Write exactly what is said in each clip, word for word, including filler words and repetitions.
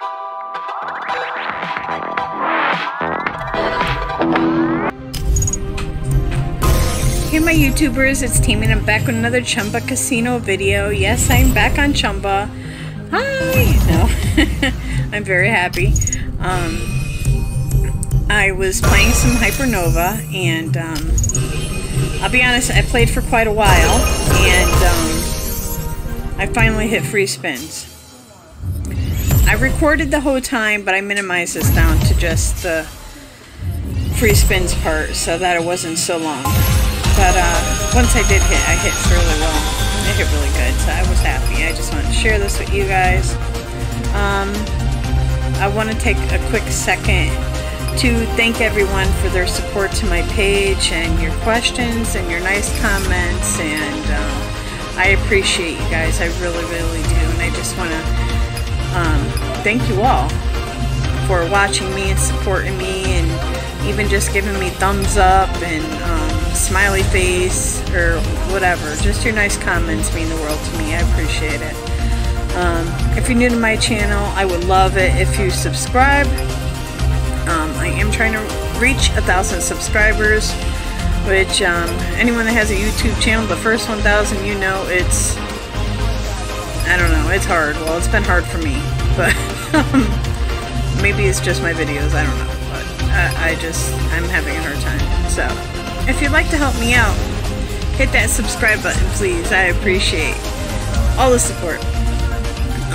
Hey my YouTubers, it's Tammy and I'm back with another Chumba Casino video. Yes, I'm back on Chumba. Hi! No, I'm very happy. Um, I was playing some Hypernova and um, I'll be honest, I played for quite a while and um, I finally hit free spins. I recorded the whole time, but I minimized this down to just the free spins part so that it wasn't so long. But uh, once I did hit, I hit really well. I hit really good, so I was happy. I just wanted to share this with you guys. Um, I want to take a quick second to thank everyone for their support to my page and your questions and your nice comments. And uh, I appreciate you guys. I really, really do. And I just want to Um, thank you all for watching me and supporting me and even just giving me thumbs up and um, smiley face or whatever. Just your nice comments mean the world to me. I appreciate it. Um, if you're new to my channel, I would love it if you subscribe. Um, I am trying to reach a thousand subscribers, which um, anyone that has a YouTube channel, the first one thousand, you know it's... I don't know, it's hard. Well, it's been hard for me, but um, maybe it's just my videos, I don't know, but I, I just, I'm having a hard time. So, if you'd like to help me out, hit that subscribe button, please. I appreciate all the support.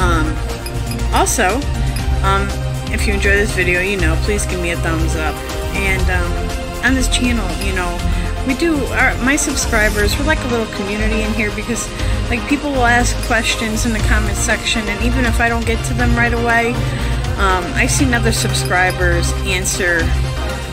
Um, also, um, if you enjoy this video, you know, please give me a thumbs up. And um, on this channel, you know, we do, our, my subscribers, we're like a little community in here because like people will ask questions in the comment section, and even if I don't get to them right away, um, I've seen other subscribers answer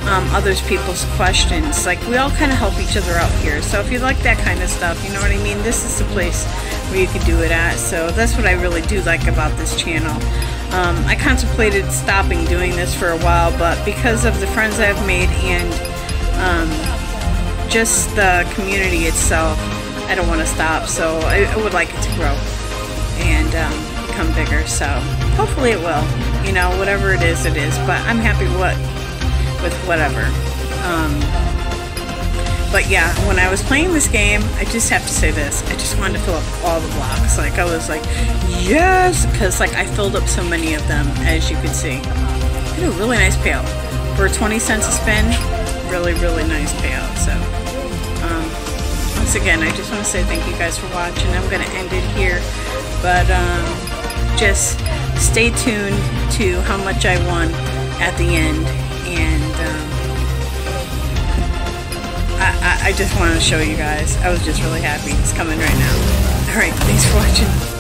um, other people's questions. Like we all kind of help each other out here, so if you like that kind of stuff, you know what I mean, this is the place where you can do it at. So that's what I really do like about this channel. Um, I contemplated stopping doing this for a while, but because of the friends I've made and um, just the community itself, I don't want to stop, so I, I would like it to grow and um, become bigger, so hopefully it will, you know, whatever it is, it is, but I'm happy what with whatever. Um, but yeah, when I was playing this game, I just have to say this, I just wanted to fill up all the blocks, like I was like, yes, because like I filled up so many of them, as you can see. I had a really nice payout, for twenty cents a spin, really, really nice payout, so. Once again, I just want to say thank you guys for watching. I'm going to end it here, but um, just stay tuned to how much I won at the end, and um, I, I, I just wanted to show you guys. I was just really happy. It's coming right now. Alright, thanks for watching.